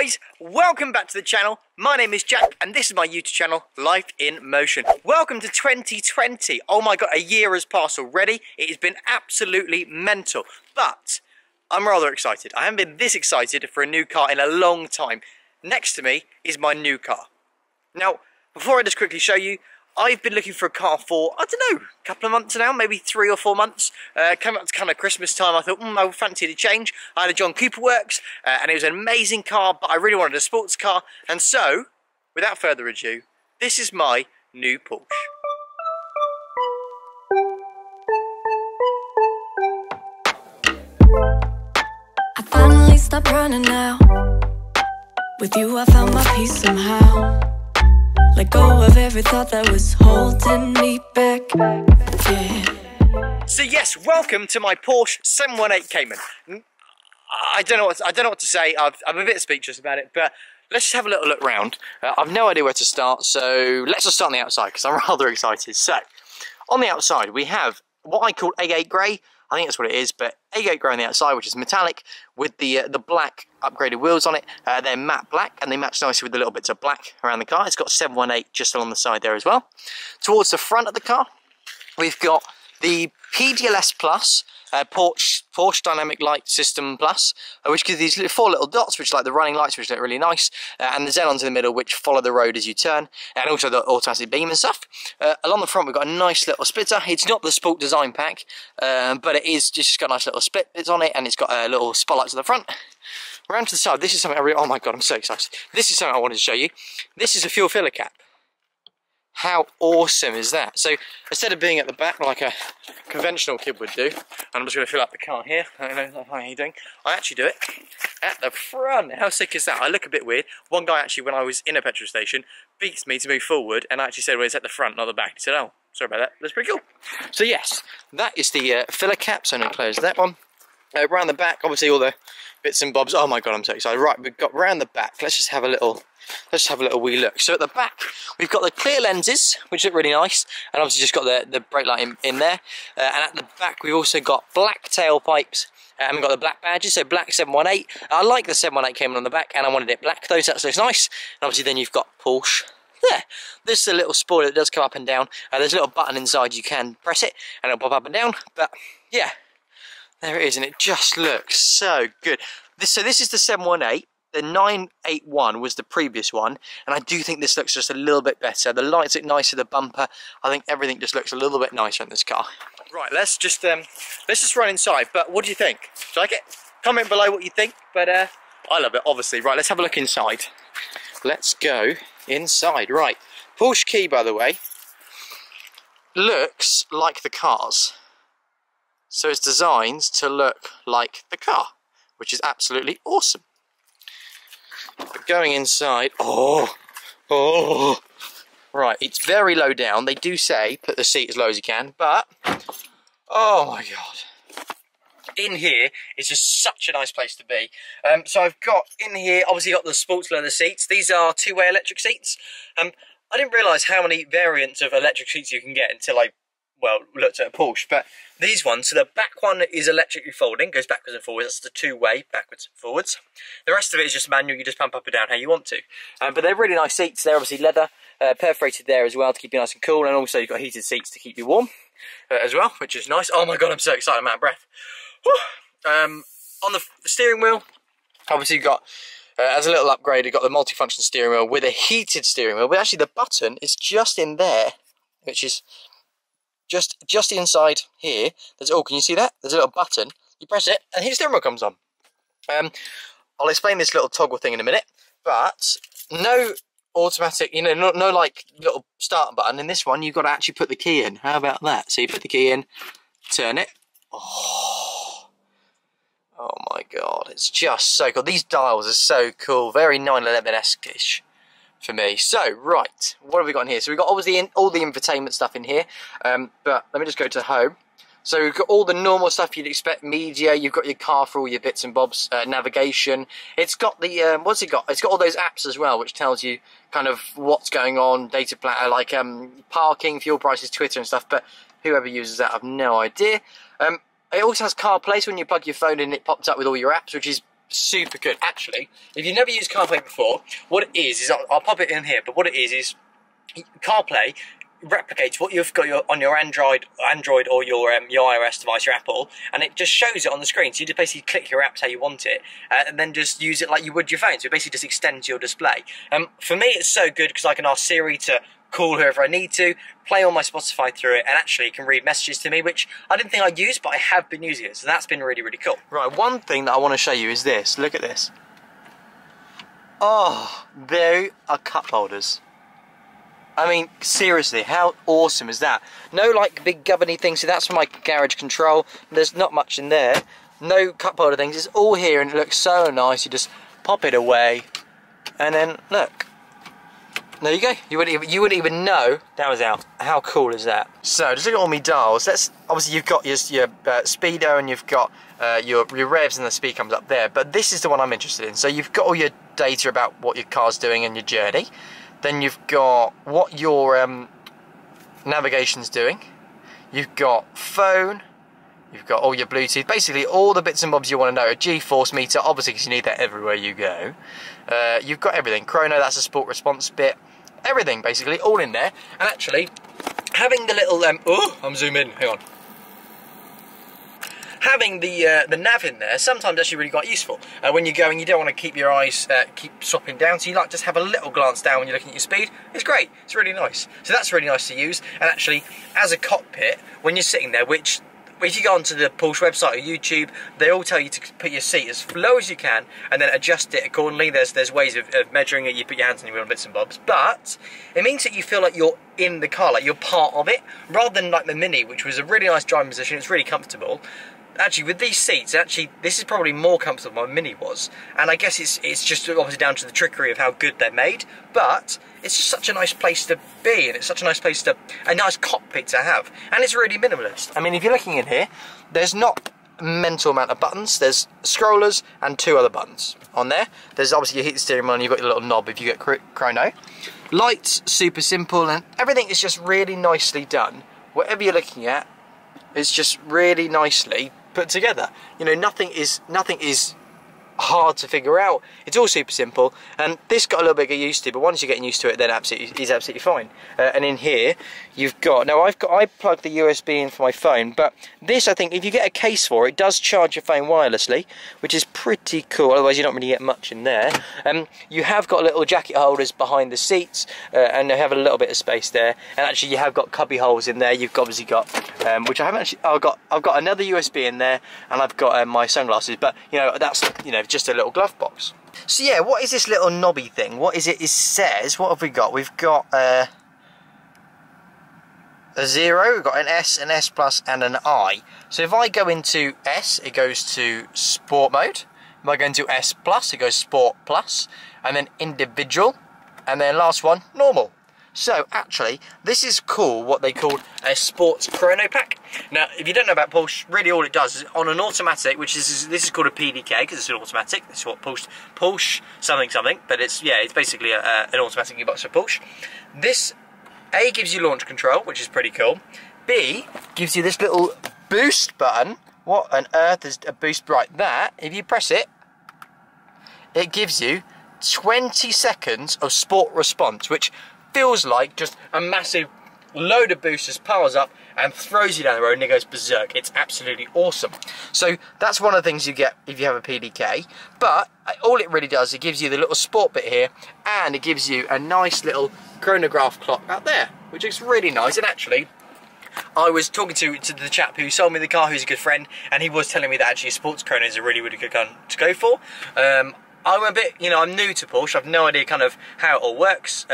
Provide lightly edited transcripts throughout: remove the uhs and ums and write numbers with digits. guys, welcome back to the channel. My name is Jack and this is my YouTube channel, Life In Motion. Welcome to 2020. Oh my God, a year has passed already. It has been absolutely mental, but I'm rather excited. I haven't been this excited for a new car in a long time. Next to me is my new car. Now, before I just quickly show you, I've been looking for a car for, I don't know, a couple of months now, maybe 3 or 4 months. Came up to kind of Christmas time, I thought, I would fancy a change. I had a John Cooper Works, and it was an amazing car, but I really wanted a sports car. And so, without further ado, this is my new Porsche. I finally stopped running now. With you I found my peace somehow. Let go of every thought that was holding me back, yeah. So yes, welcome to my Porsche 718 Cayman. I don't know what to say, I'm a bit speechless about it, but let's just have a little look round. I've no idea where to start, so let's just start on the outside because I'm rather excited. So, on the outside we have what I call A8 grey, I think that's what it is, but A8 grey on the outside, which is metallic, with the black upgraded wheels on it. They're matte black, and they match nicely with the little bits of black around the car. It's got 718 just along the side there as well. Towards the front of the car, we've got the PDLS Plus, Porsche Dynamic Light System Plus, which gives these four little dots, which like the running lights, which look really nice, and the xenons in the middle, which follow the road as you turn, and also the automatic beam and stuff. Along the front, we've got a nice little splitter. It's not the Sport Design Pack, but it is just got nice little split bits on it, and it's got a little spotlight to the front. Round to the side, this is something I really, oh my God, I'm so excited. This is something I wanted to show you. This is a fuel filler cap. How awesome is that? So instead of being at the back like a conventional kid would do, and I'm just going to fill up the car here, I don't know how you're doing, I actually do it at the front. How sick is that? I look a bit weird. One guy actually, when I was in a petrol station, beats me to move forward, and I actually said, well, it's at the front, not the back. He said, oh, sorry about that. That's pretty cool. So yes, that is the filler cap, so I'm going to close that one. Round the back, obviously all the bits and bobs. Oh my God, I'm so excited. Right, we've got round the back. Let's just have a little wee look. So at the back, we've got the clear lenses, which look really nice, and obviously just got the brake light in there. And at the back, we've also got black tailpipes, and we've got the black badges, so black 718. I like the 718 Cayman on the back, and I wanted it black, though, so that looks nice. And obviously then you've got Porsche there. This is a little spoiler that does come up and down. There's a little button inside, you can press it, and it'll pop up and down, but yeah, there it is, and it just looks so good. So this is the 718. The 981 was the previous one, and I do think this looks just a little bit better. The lights look nicer, the bumper. I think everything just looks a little bit nicer in this car. Right, let's just run inside. But what do you think? Do you like it? Comment below what you think. But I love it, obviously. Right, let's have a look inside. Let's go inside. Right, Porsche key, by the way, looks like the cars, so it's designed to look like the car, which is absolutely awesome. But going inside, right, it's very low down. They do say put the seat as low as you can, but oh my God, in here it's just such a nice place to be. So I've got in here, obviously got the sports leather seats. These are two-way electric seats. I didn't realise how many variants of electric seats you can get until I looked at a Porsche, but these ones, so the back one is electrically folding, goes backwards and forwards, that's the two-way, backwards and forwards. The rest of it is just manual, you just pump up and down how you want to. But they're really nice seats, they're obviously leather, perforated there as well to keep you nice and cool, and also you've got heated seats to keep you warm as well, which is nice. Oh my God, I'm so excited, I'm out of breath. On the steering wheel, obviously you've got, as a little upgrade, you've got the multifunction steering wheel with a heated steering wheel, but actually the button is just in there, which is just inside here. There's can you see that? There's a little button. You press it, and his steering wheel comes on. I'll explain this little toggle thing in a minute, but no automatic, you know, no like little start button. In this one, you've got to actually put the key in. How about that? So you put the key in, turn it. Oh my God, it's just so cool. These dials are so cool. Very 911-esque-ish. For me. So, right, what have we got in here? So we've got obviously all the infotainment stuff in here, but let me just go to home. So we've got all the normal stuff you'd expect, media, you've got your car for all your bits and bobs, navigation. It's got the, what's it got? It's got all those apps as well, which tells you kind of what's going on, data plan, like parking, fuel prices, Twitter and stuff, but whoever uses that, I've no idea. It also has CarPlay, so when you plug your phone in, it pops up with all your apps, which is super good. Actually, if you've never used CarPlay before, what it is I'll pop it in here, but what it is CarPlay replicates what you've got on your Android or your iOS device, your Apple, and it just shows it on the screen. So you just basically click your apps how you want it, and then just use it like you would your phone. So it basically just extends your display. For me, it's so good because I can ask Siri to call whoever I need to, play all my Spotify through it, and actually it can read messages to me, which I didn't think I'd use, but I have been using it. So that's been really, really cool. Right, one thing that I want to show you is this. Look at this. Oh, there are cup holders. I mean, seriously, how awesome is that? No, like, big governy thing, so that's for my garage control. There's not much in there. No cup holder things. It's all here, and it looks so nice. You just pop it away, and then, look. There you go. You wouldn't even know that was out. How cool is that? So, just look at all my dials. That's, obviously, you've got your speedo, and you've got your revs, and the speed comes up there. But this is the one I'm interested in. So, you've got all your data about what your car's doing and your journey. Then you've got what your navigation's doing. You've got phone. You've got all your Bluetooth. Basically, all the bits and bobs you want to know. A G-force meter, obviously, because you need that everywhere you go. You've got everything. Chrono, that's a sport response bit. Everything, basically, all in there. And actually, having the little... oh, I'm zooming in. Hang on. Having the nav in there sometimes actually really quite useful when you're going. You don't want to keep your eyes keep swapping down, so you like just have a little glance down when you're looking at your speed. It's great. It's really nice. So that's really nice to use. And actually, as a cockpit, when you're sitting there, which if you go onto the Porsche website or YouTube, they all tell you to put your seat as low as you can and then adjust it accordingly. There's ways of measuring it. You put your hands on your wheel and bits and bobs, but it means that you feel like you're in the car, like you're part of it, rather than like the Mini, which was a really nice driving position. It's really comfortable. Actually, with these seats, actually, this is probably more comfortable than my Mini was. And I guess it's just obviously down to the trickery of how good they're made. But it's just such a nice place to be, and it's such a nice place to... a nice cockpit to have. And it's really minimalist. I mean, if you're looking in here, there's not a mental amount of buttons. There's scrollers and two other buttons on there. There's obviously your heated steering wheel, and you've got your little knob if you get chrono. Lights, super simple, and everything is just really nicely done. Whatever you're looking at, it's just really nicely put together. You know, nothing is hard to figure out. It's all super simple, and this got a little bit get used to, but once you're getting used to it, then it's absolutely fine. And in here you've got, now I plugged the USB in for my phone, but this, I think if you get a case for it, does charge your phone wirelessly, which is pretty cool. Otherwise you don't really get much in there. You have got little jacket holders behind the seats, and they have a little bit of space there. And actually you have got cubby holes in there. You've obviously got which I haven't actually, I've got another USB in there, and I've got my sunglasses, but you know, that's, you know, just a little glove box. So yeah, what is this little knobby thing? What is it? It says, what have we got? We've got a 0, we've got an S, an S plus, and an I. So if I go into S, it goes to sport mode. If I go into S plus, it goes sport plus, and then individual, and then last one, normal. So actually, this is cool, what they call a sports chrono pack. Now, if you don't know about Porsche, really all it does is on an automatic, which is, this is called a PDK, because it's an automatic. It's what Porsche something something, but it's, yeah, it's basically an automatic gearbox for Porsche. This, A, gives you launch control, which is pretty cool. B, gives you this little boost button. What on earth is a boost? Right, that, if you press it, it gives you 20 seconds of sport response, which feels like just a massive load of boosters powers up and throws you down the road, and it goes berserk. It's absolutely awesome. So that's one of the things you get if you have a PDK, but all it really does, it gives you the little sport bit here, and it gives you a nice little chronograph clock out there, which is really nice. And actually, I was talking to the chap who sold me the car, who's a good friend, and he was telling me that actually sports chrono is a really, really good gun to go for. I'm a bit, you know, I'm new to Porsche, I've no idea kind of how it all works.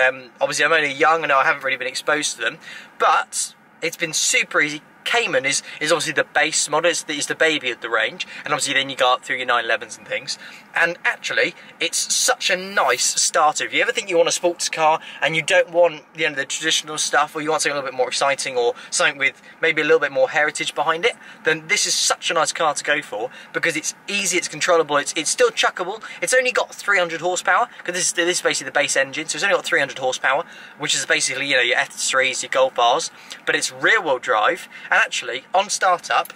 Obviously I'm only young and I haven't really been exposed to them, but it's been super easy. Cayman is obviously the base model, it's the baby of the range, and obviously then you go up through your 911s and things, and actually it's such a nice starter. If you ever think you want a sports car and you don't want, you know, the traditional stuff, or you want something a little bit more exciting, or something with maybe a little bit more heritage behind it, then this is such a nice car to go for, because it's easy, it's controllable, it's still chuckable. It's only got 300 horsepower, because this is basically the base engine, so it's only got 300 horsepower, which is basically, you know, your F3s, your Golf R's, but it's rear wheel drive. And actually, on startup,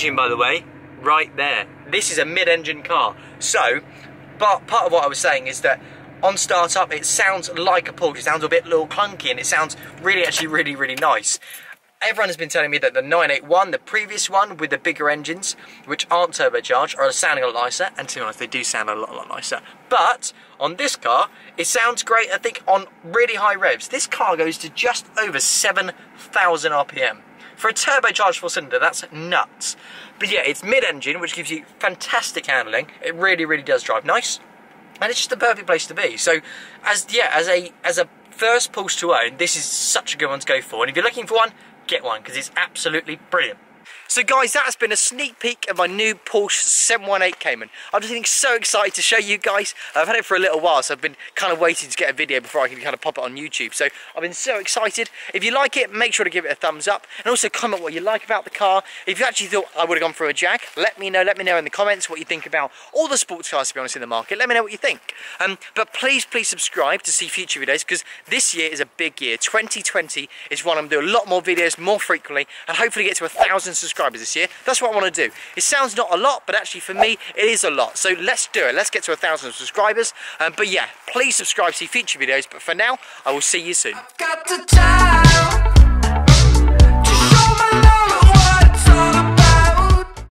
engine, by the way, right there. This is a mid-engine car. So, but part of what I was saying is that on start up, it sounds like a Porsche. It sounds a bit little clunky, and it sounds really, actually, really, really nice. Everyone has been telling me that the 981, the previous one with the bigger engines, which aren't turbocharged, are sounding a lot nicer, and to be honest, they do sound a lot nicer. But on this car, it sounds great, I think, on really high revs. This car goes to just over 7,000 RPM. For a turbocharged four-cylinder, that's nuts. But yeah, it's mid-engine, which gives you fantastic handling. It really, really does drive nice, and it's just the perfect place to be. So, as a first Porsche to own, this is such a good one to go for, and if you're looking for one, get one, because it's absolutely brilliant. So guys, that's been a sneak peek of my new Porsche 718 Cayman. I'm just getting so excited to show you guys. I've had it for a little while, so I've been kind of waiting to get a video before I can kind of pop it on YouTube. So I've been so excited. If you like it, make sure to give it a thumbs up, and also comment what you like about the car. If you actually thought I would have gone for a Jag, let me know in the comments what you think about all the sports cars, to be honest, in the market. Let me know what you think. But please subscribe to see future videos, because this year is a big year. 2020 is one I'm doing a lot more videos, more frequently, and hopefully get to 1,000 subscribers this year. That's what I want to do. It sounds not a lot, but actually for me it is a lot. So let's do it. Let's get to 1,000 subscribers. But yeah, please subscribe to see future videos. But for now, I will see you soon. I've got the time.